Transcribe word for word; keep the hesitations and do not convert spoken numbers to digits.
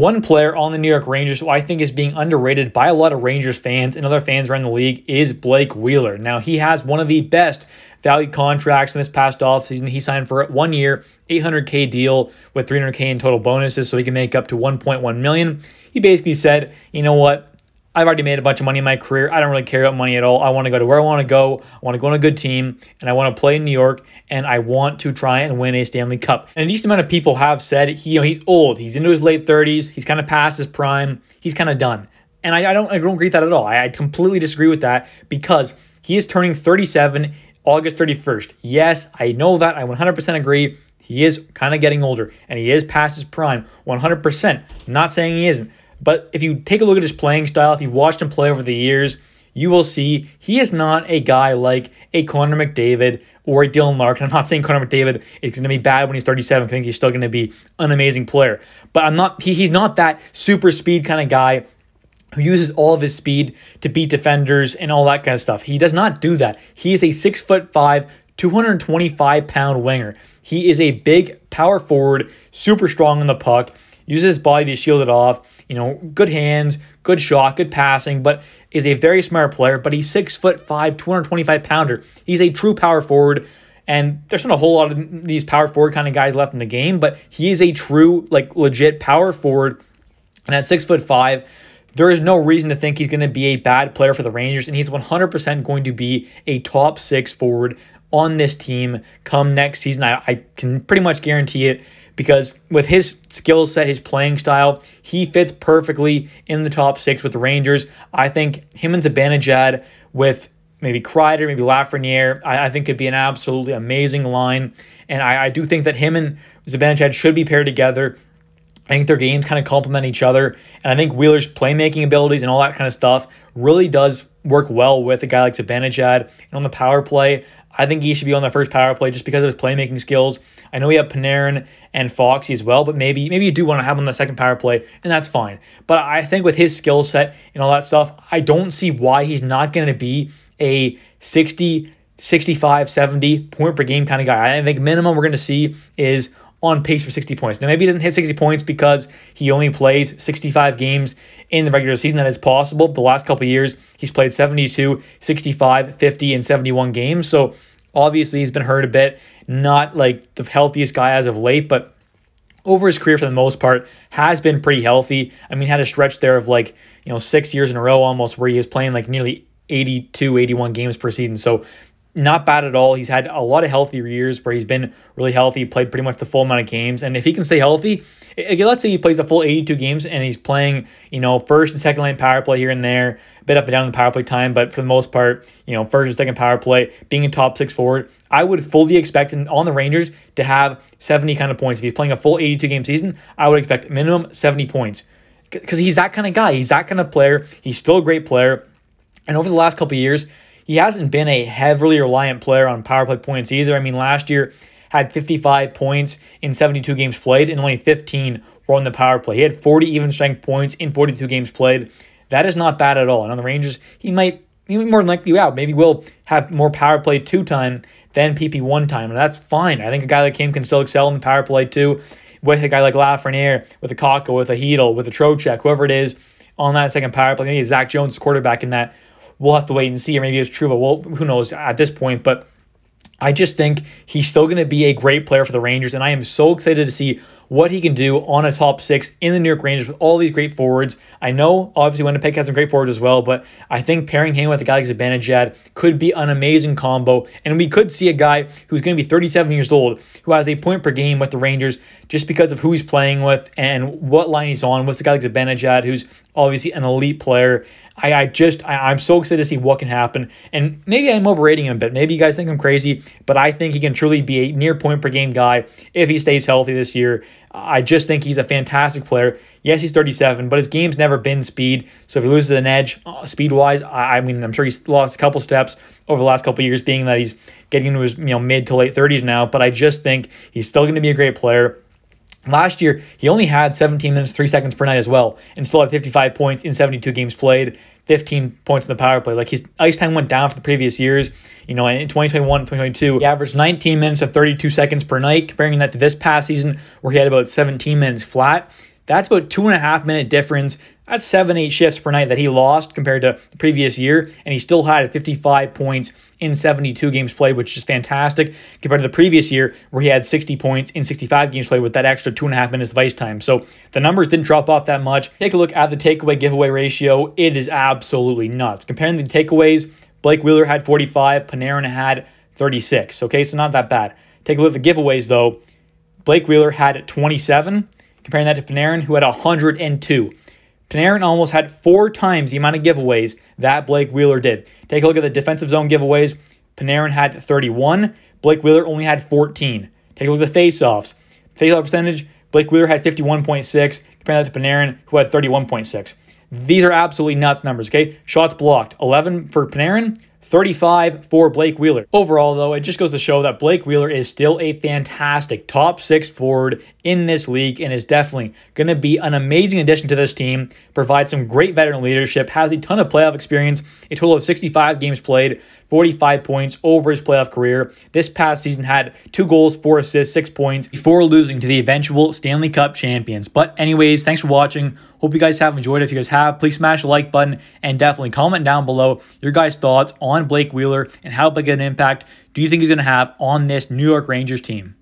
One player on the New York Rangers who I think is being underrated by a lot of Rangers fans and other fans around the league is Blake Wheeler. Now, he has one of the best value contracts in this past offseason. He signed for a one-year, eight hundred K deal with three hundred K in total bonuses, so he can make up to one point one million dollars. He basically said, you know what? I've already made a bunch of money in my career. I don't really care about money at all. I want to go to where I want to go. I want to go on a good team, and I want to play in New York, and I want to try and win a Stanley Cup. And a decent amount of people have said, he, you know, he's old. He's into his late thirties. He's kind of past his prime. He's kind of done. And I, I don't I don't agree with that at all. I, I completely disagree with that because he is turning thirty-seven August thirty-first. Yes, I know that. I one hundred percent agree. He is kind of getting older, and he is past his prime one hundred percent. I'm not saying he isn't. But if you take a look at his playing style, if you watched him play over the years, you will see he is not a guy like a Connor McDavid or a Dylan Larkin. I'm not saying Connor McDavid is going to be bad when he's thirty-seven. I think he's still going to be an amazing player. But I'm not. He, he's not that super speed kind of guy who uses all of his speed to beat defenders and all that kind of stuff. He does not do that. He is a six foot five, two hundred twenty-five pound winger. He is a big power forward, super strong in the puck. Uses his body to shield it off, you know, good hands, good shot, good passing, but is a very smart player, but he's six foot five, two hundred twenty-five pounder. He's a true power forward, and there's not a whole lot of these power forward kind of guys left in the game, but he is a true, like, legit power forward, and at six foot five, there is no reason to think he's going to be a bad player for the Rangers, and he's one hundred percent going to be a top six forward on this team come next season. I, I can pretty much guarantee it because with his skill set, his playing style, he fits perfectly in the top six with the Rangers. I think him and Zibanejad with maybe Kreider, maybe Lafreniere, I, I think could be an absolutely amazing line. And I, I do think that him and Zibanejad should be paired together. I think their games kind of complement each other. And I think Wheeler's playmaking abilities and all that kind of stuff really does work well with a guy like Zibanejad. And on the power play, I think he should be on the first power play just because of his playmaking skills. I know we have Panarin and Foxy as well, but maybe maybe you do want to have him on the second power play, and that's fine. But I think with his skill set and all that stuff, I don't see why he's not going to be a sixty, sixty-five, seventy point per game kind of guy. I think minimum we're going to see is on pace for sixty points. Now, maybe he doesn't hit sixty points because he only plays sixty-five games in the regular season. That is possible. The last couple of years, he's played seventy-two, sixty-five, fifty, and seventy-one games. So, obviously, he's been hurt a bit. Not, like, the healthiest guy as of late, but over his career, for the most part, has been pretty healthy. I mean, had a stretch there of, like, you know, six years in a row almost where he was playing, like, nearly eighty-two, eighty-one games per season. So, not bad at all. He's had a lot of healthier years where he's been really healthy, played pretty much the full amount of games. And if he can stay healthy, let's say he plays a full eighty-two games and he's playing, you know, first and second line power play here and there, a bit up and down in the power play time. But for the most part, you know, first and second power play, being a top six forward, I would fully expect him on the Rangers to have seventy kind of points. If he's playing a full eighty-two game season, I would expect minimum seventy points because he's that kind of guy. He's that kind of player. He's still a great player. And over the last couple of years, he hasn't been a heavily reliant player on power play points either. I mean, last year had fifty-five points in seventy-two games played and only fifteen were on the power play. He had forty even strength points in forty-two games played. That is not bad at all. And on the Rangers, he might, he might more than likely out. Maybe we'll have more power play two time than P P one time. And that's fine. I think a guy like him can still excel in the power play two with a guy like Lafreniere, with a Kakko, with a Hedl, with a Trocheck, whoever it is on that second power play. Maybe Zach Jones, quarterback in that. We'll have to wait and see, or maybe it's true, but we'll, who knows at this point. But I just think he's still going to be a great player for the Rangers, and I am so excited to see what he can do on a top six in the New York Rangers with all these great forwards. I know, obviously, Winnipeg has some great forwards as well, but I think pairing him with a guy like Zibanejad could be an amazing combo, and we could see a guy who's going to be thirty-seven years old who has a point per game with the Rangers just because of who he's playing with and what line he's on. What's the guy like Zibanejad, who's obviously an elite player. I, I just, I, I'm so excited to see what can happen. And maybe I'm overrating him a bit. Maybe you guys think I'm crazy, but I think he can truly be a near point per game guy if he stays healthy this year. I just think he's a fantastic player. Yes, he's thirty-seven, but his game's never been speed. So if he loses an edge speed-wise, I, I mean, I'm sure he's lost a couple steps over the last couple of years, being that he's getting into his you know mid to late thirties now. But I just think he's still going to be a great player. Last year, he only had seventeen minutes, three seconds per night as well, and still had fifty-five points in seventy-two games played, fifteen points in the power play. Like, his ice time went down for the previous years. You know, in twenty twenty-one, twenty twenty-two, he averaged nineteen minutes of thirty-two seconds per night, comparing that to this past season where he had about seventeen minutes flat. That's about two and a half minute difference. That's seven, eight shifts per night that he lost compared to the previous year, and he still had fifty-five points in seventy-two games played, which is fantastic compared to the previous year where he had sixty points in sixty-five games played with that extra two and a half minutes of ice time. So the numbers didn't drop off that much. Take a look at the takeaway giveaway ratio. It is absolutely nuts. Comparing the takeaways, Blake Wheeler had forty-five, Panarin had thirty-six. Okay, so not that bad. Take a look at the giveaways though. Blake Wheeler had twenty-seven, comparing that to Panarin, who had one hundred two. Panarin almost had four times the amount of giveaways that Blake Wheeler did. Take a look at the defensive zone giveaways. Panarin had thirty-one. Blake Wheeler only had fourteen. Take a look at the face-offs. Face-off percentage, Blake Wheeler had fifty-one point six, comparing that to Panarin, who had thirty-one point six. These are absolutely nuts numbers, okay? Shots blocked, eleven for Panarin, thirty-five for Blake Wheeler. Overall, though, it just goes to show that Blake Wheeler is still a fantastic top six forward in this league and is definitely going to be an amazing addition to this team, provides some great veteran leadership, has a ton of playoff experience, a total of sixty-five games played, forty-five points over his playoff career. This past season had two goals, four assists, six points before losing to the eventual Stanley Cup champions. But anyways, thanks for watching. Hope you guys have enjoyed it. If you guys have, please smash the like button and definitely comment down below your guys' thoughts on on Blake Wheeler and how big an impact do you think he's going to have on this New York Rangers team?